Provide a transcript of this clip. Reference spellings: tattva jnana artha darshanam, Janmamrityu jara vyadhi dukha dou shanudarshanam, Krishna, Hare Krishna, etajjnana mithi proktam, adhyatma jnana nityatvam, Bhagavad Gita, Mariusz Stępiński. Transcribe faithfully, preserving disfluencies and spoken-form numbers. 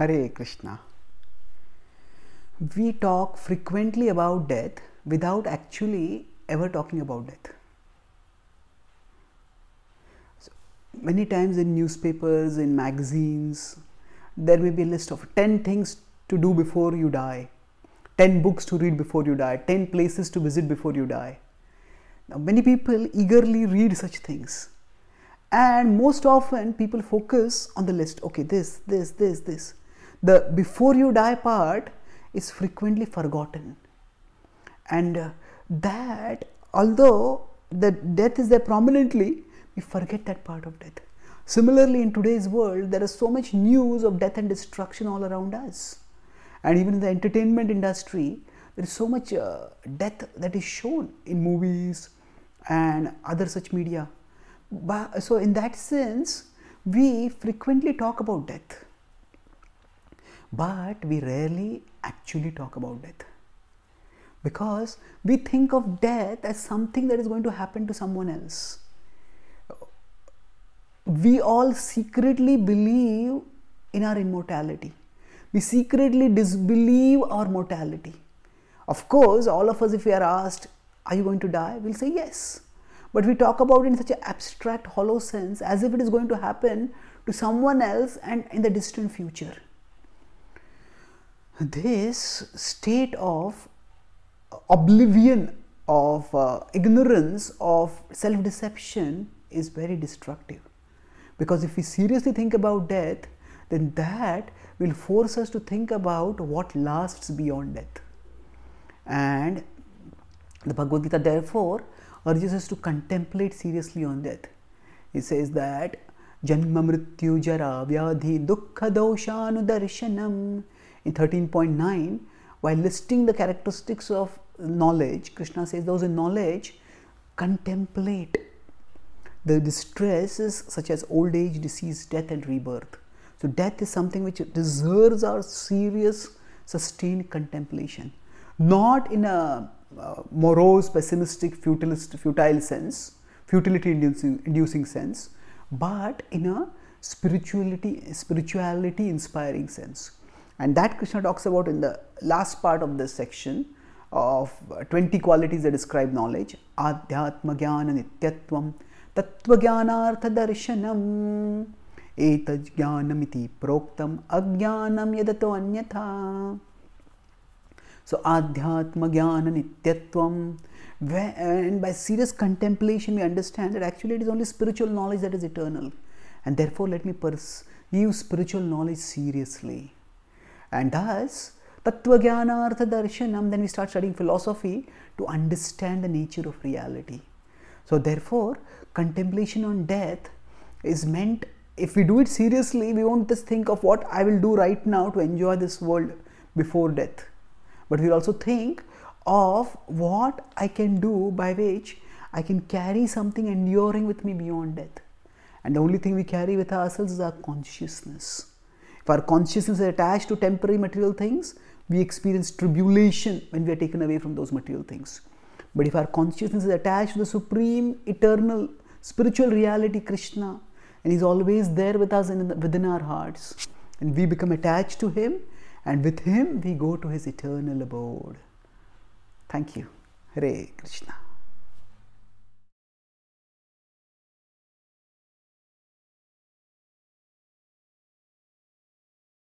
Hare Krishna. We talk frequently about death without actually ever talking about death. So many times in newspapers, in magazines, there may be a list of ten things to do before you die, ten books to read before you die, ten places to visit before you die. Now, many people eagerly read such things, and most often people focus on the list. Okay, this, this, this, this. The before you die part is frequently forgotten, and uh, that although the death is there prominently, we forget that part of death. Similarly, in today's world, there is so much news of death and destruction all around us, and even in the entertainment industry, there is so much uh, death that is shown in movies and other such media. But, so in that sense, we frequently talk about death, but we rarely actually talk about death, because we think of death as something that is going to happen to someone else. We all secretly believe in our immortality. We secretly disbelieve our mortality. Of course, all of us, if we are asked, are you going to die? We'll say yes. But we talk about it in such an abstract, hollow sense, as if it is going to happen to someone else and in the distant future. This state of oblivion, of uh, ignorance, of self-deception is very destructive. Because if we seriously think about death, then that will force us to think about what lasts beyond death. And the Bhagavad Gita therefore urges us to contemplate seriously on death. It says that Janmamrityu jara vyadhi dukha dou shanudarshanam. In thirteen point nine, while listing the characteristics of knowledge, Krishna says those in knowledge contemplate the distresses such as old age, disease, death and rebirth. So death is something which deserves our serious, sustained contemplation. Not in a uh, morose, pessimistic, futilist, futile sense, futility-inducing inducing sense, but in a spirituality, spirituality-inspiring sense. And that Krishna talks about in the last part of this section of twenty qualities that describe knowledge. Adhyatma jnana nityatvam, tattva jnana artha darshanam, etajjnana mithi proktam, ajnanam mithatvanyata. So, adhyatma jnana nityatvam. And by serious contemplation, we understand that actually it is only spiritual knowledge that is eternal. And therefore, let me pursue spiritual knowledge seriously. And thus, tattva jnana artha darshanam, then we start studying philosophy to understand the nature of reality. So therefore, contemplation on death is meant, if we do it seriously, we won't just think of what I will do right now to enjoy this world before death. But we'll also think of what I can do by which I can carry something enduring with me beyond death. And the only thing we carry with ourselves is our consciousness. If our consciousness is attached to temporary material things, we experience tribulation when we are taken away from those material things. But if our consciousness is attached to the supreme, eternal, spiritual reality, Krishna, and He's always there with us in the, within our hearts, and we become attached to Him, and with Him we go to His eternal abode. Thank you. Hare Krishna.